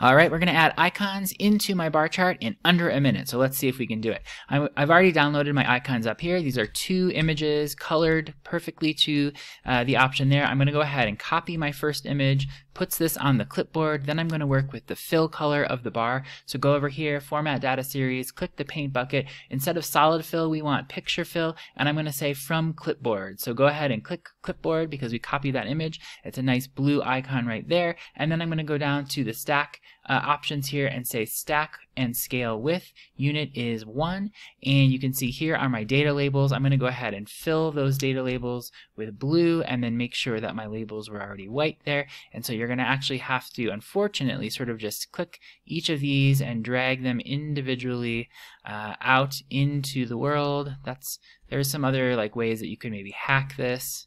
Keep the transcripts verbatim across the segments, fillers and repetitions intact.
All right, we're going to add icons into my bar chart in under a minute. So let's see if we can do it. I'm, I've already downloaded my icons up here. These are two images colored perfectly to uh, the option there. I'm going to go ahead and copy my first image, puts this on the clipboard. Then I'm going to work with the fill color of the bar. So go over here, Format Data Series, click the paint bucket. Instead of solid fill, we want picture fill. And I'm going to say from clipboard. So go ahead and click clipboard because we copied that image. It's a nice blue icon right there. And then I'm going to go down to the stack Uh, options here and say stack and scale width. Unit is one, and you can see here are my data labels. I'm going to go ahead and fill those data labels with blue and then make sure that my labels were already white there. And so you're going to actually have to, unfortunately, sort of just click each of these and drag them individually uh, out into the world. That's there's some other like ways that you could maybe hack this.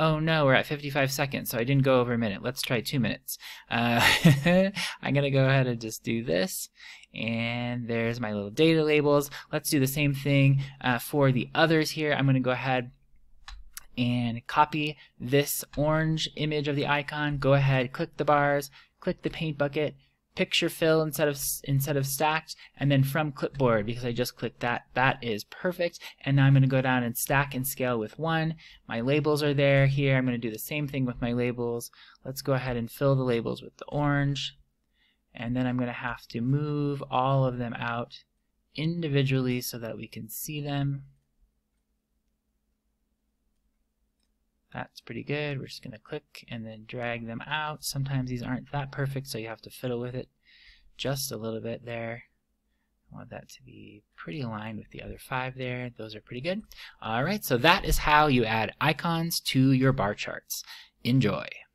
Oh no, we're at fifty-five seconds, so I didn't go over a minute. Let's try two minutes. Uh, I'm gonna go ahead and just do this. And there's my little data labels. Let's do the same thing uh, for the others here. I'm gonna go ahead and copy this orange image of the icon. Go ahead, click the bars, click the paint bucket, picture fill instead of instead of stacked, and then from clipboard because I just clicked that. That is perfect. And now I'm going to go down and stack and scale with one. My labels are there here. I'm going to do the same thing with my labels. Let's go ahead and fill the labels with the orange. And then I'm going to have to move all of them out individually so that we can see them. That's pretty good. We're just going to click and then drag them out. Sometimes these aren't that perfect, so you have to fiddle with it just a little bit there. I want that to be pretty aligned with the other five there. Those are pretty good. All right, so that is how you add icons to your bar charts. Enjoy.